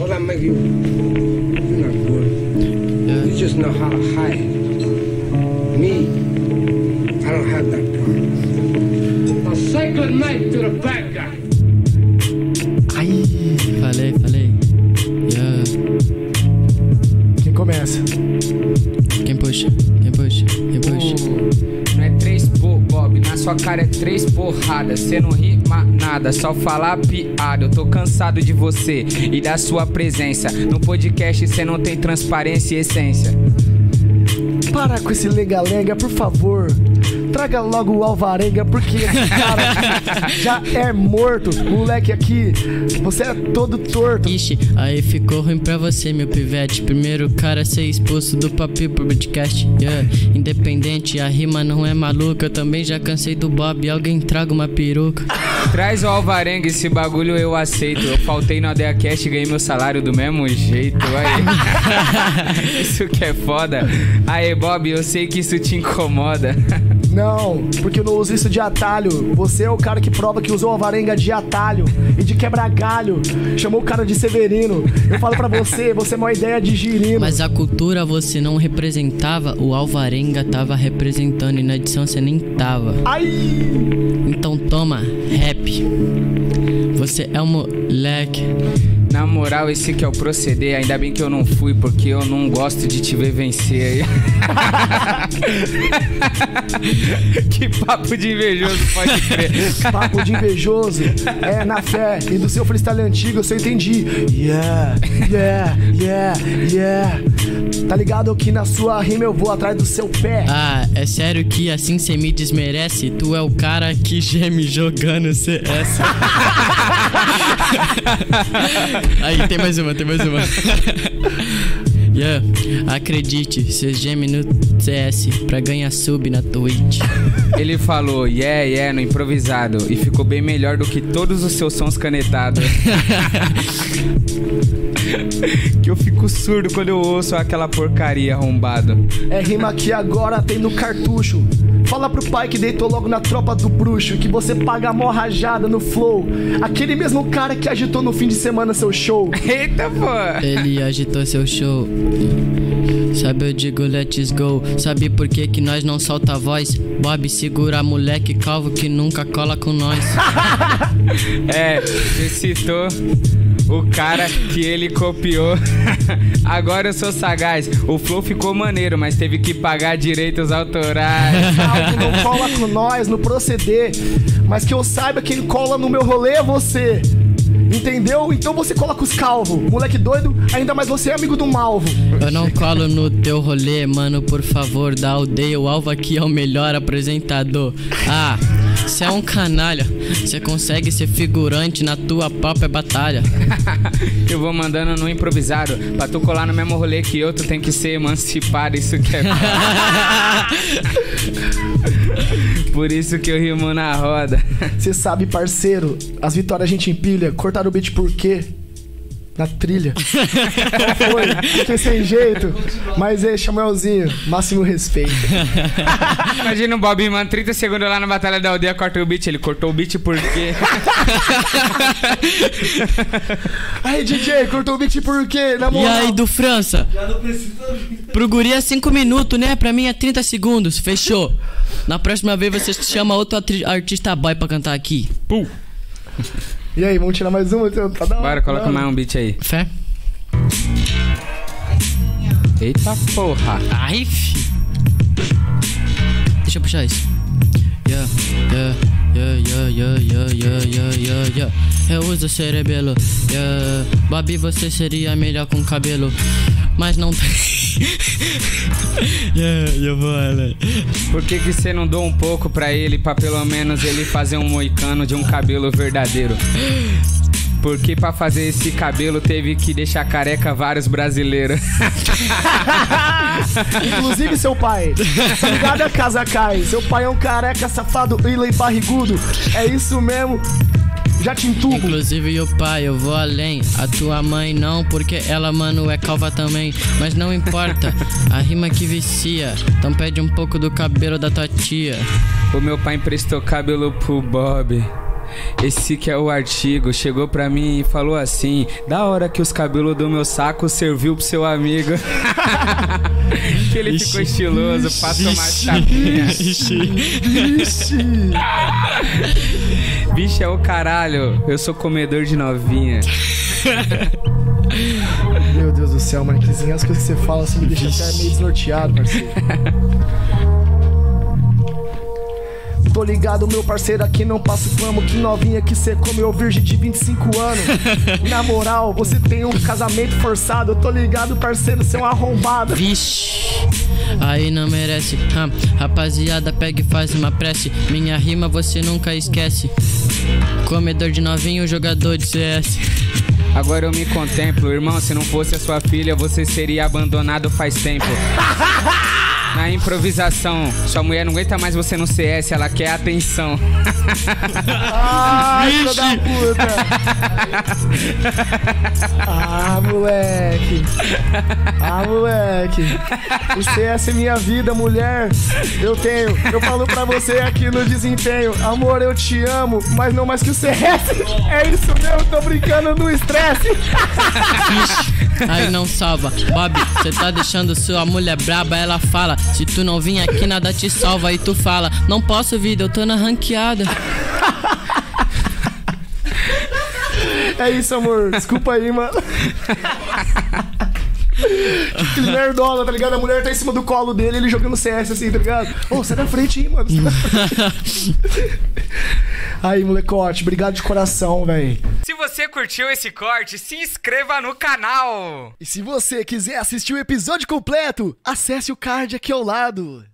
All I make you, you're not good. Yeah. You just know how to hide. Me, I don't have that problem. Now say good night to the bad guy. Ai, falei. Yeah. Quem começa? Quem puxa? Não é três por Bob, na sua cara é três porradas. Cê não rima nada, só falar piada. Eu tô cansado de você e da sua presença. No podcast cê não tem transparência e essência. Para com esse lega-lega, por favor. Traga logo o Alvarenga, porque esse cara já é morto. Moleque aqui, você é todo torto. Ixi, aí ficou ruim pra você, meu pivete. Primeiro cara a ser expulso do papel pro podcast. Yeah. Independente, a rima não é maluca. Eu também já cansei do Bob, alguém traga uma peruca. Traz o Alvarenga, esse bagulho eu aceito. Eu faltei no Aldeia Cast e ganhei meu salário do mesmo jeito. Aí. Isso que é foda. Aê, Bob, eu sei que isso te incomoda. Não, porque eu não uso isso de atalho. Você é o cara que prova que usou a varenga de atalho e de quebra-galho. Chamou o cara de Severino. Eu falo pra você, você é uma ideia de girino. Mas a cultura você não representava. O Alvarenga tava representando e na edição você nem tava. Ai! Então toma, rap. Você é um moleque. Na moral, esse que é o proceder. Ainda bem que eu não fui, porque eu não gosto de te ver vencer aí. Que papo de invejoso, pode crer. Papo de invejoso. É, na fé. E do seu freestyle antigo, eu só entendi. Yeah. Tá ligado que na sua rima eu vou atrás do seu pé. Ah, é sério que assim cê me desmerece? Tu é o cara que geme jogando CS. Aí, tem mais uma. Yeah, acredite, cê geme no CS pra ganhar sub na Twitch. Ele falou, no improvisado. E ficou bem melhor do que todos os seus sons canetados. Que eu fico surdo quando eu ouço aquela porcaria, arrombado. É rima que agora tem no cartucho. Fala pro pai que deitou logo na tropa do bruxo, que você paga a mó rajada no flow. Aquele mesmo cara que agitou no fim de semana seu show. Eita, pô! Ele agitou seu show. Sabe, eu digo let's go. Sabe por que que nós não solta a voz? Bob, segura moleque calvo que nunca cola com nós. É, você citou o cara que ele copiou. Agora eu sou sagaz. O flow ficou maneiro, mas teve que pagar direitos autorais. Calvo não cola com nós no proceder, mas que eu saiba que ele cola no meu rolê é você. Entendeu? Então você coloca os calvos. Moleque doido, ainda mais você é amigo do malvo. Eu não colo no teu rolê, mano, por favor, da aldeia. O Alvo aqui é o melhor apresentador. Ah, cê é um canalha. Cê consegue ser figurante na tua própria batalha. Eu vou mandando no improvisado. Pra tu colar no mesmo rolê que eu, tu tem que ser emancipado. Isso que é... Por isso que eu rimo na roda. Cê sabe, parceiro, as vitórias a gente empilha. Cortaram o beat por quê? Na trilha. Então foi, fiquei sem jeito. Mas é, Xamuelzinho, máximo respeito. Imagina o Bob, mano, 30 segundos lá na Batalha da Aldeia, corta o beat. Ele cortou o beat por quê? Aí, DJ, cortou o beat por quê? Na moral. E aí, do França? Já não precisa. Pro guri é 5 minutos, né? Pra mim é 30 segundos. Fechou. Na próxima vez você chama outro artista boy pra cantar aqui. Pum. E aí, vamos tirar mais uma? Tá da hora. Bora, coloca mais um beat aí. Fé. Eita porra. Ai, fi. Deixa eu puxar isso. Yeah. Reusa o cerebelo. Yeah. Bob, você seria melhor com cabelo. Mas não tem. Eu vou além. Por que que você não doa um pouco pra ele, pra pelo menos ele fazer um moicano de um cabelo verdadeiro? Porque pra fazer esse cabelo teve que deixar careca vários brasileiros. Inclusive seu pai. Obrigado a casa cai. Seu pai é um careca safado, ilha e barrigudo. É isso mesmo. Já te entubo. Inclusive o pai, eu vou além. A tua mãe não, porque ela, mano, é calva também. Mas não importa, a rima que vicia. Então pede um pouco do cabelo da tua tia. O meu pai emprestou cabelo pro Bob. Esse que é o artigo, chegou pra mim e falou assim: da hora que os cabelos do meu saco serviu pro seu amigo. Que ele ficou estiloso, passou mais chapinha. Bicho, é o caralho, eu sou comedor de novinha. Meu Deus do céu, Marquezinhos, as coisas que você fala assim me deixa até meio desnorteado, parceiro. Tô ligado, meu parceiro, aqui não passa clamo. Que novinha que cê comeu, virgem de 25 anos. Na moral, você tem um casamento forçado. Tô ligado, parceiro, seu arrombado. Vixe, aí não merece. Rapaziada, pega e faz uma prece. Minha rima você nunca esquece. Comedor de novinho, jogador de CS. Agora eu me contemplo, irmão, se não fosse a sua filha, você seria abandonado faz tempo. Na improvisação, sua mulher não aguenta mais você no CS, ela quer atenção. Ai, filho da puta. Ah, moleque. Ah, moleque. O CS é minha vida, mulher. Eu tenho. Eu falo pra você aqui no desempenho. Amor, eu te amo, mas não mais que o CS. É isso mesmo, tô brincando no estresse. Aí não salva. Bob, você tá deixando sua mulher braba, ela fala: se tu não vir aqui, nada te salva. Aí tu fala: não posso, vida, eu tô na ranqueada. É isso, amor. Desculpa aí, mano. Que nerdola, tá ligado? A mulher tá em cima do colo dele, ele jogando CS assim, tá ligado? Ô, sai da frente aí, mano. Aí, molecote, obrigado de coração, véi. Se você curtiu esse corte, se inscreva no canal. E se você quiser assistir o episódio completo, acesse o card aqui ao lado.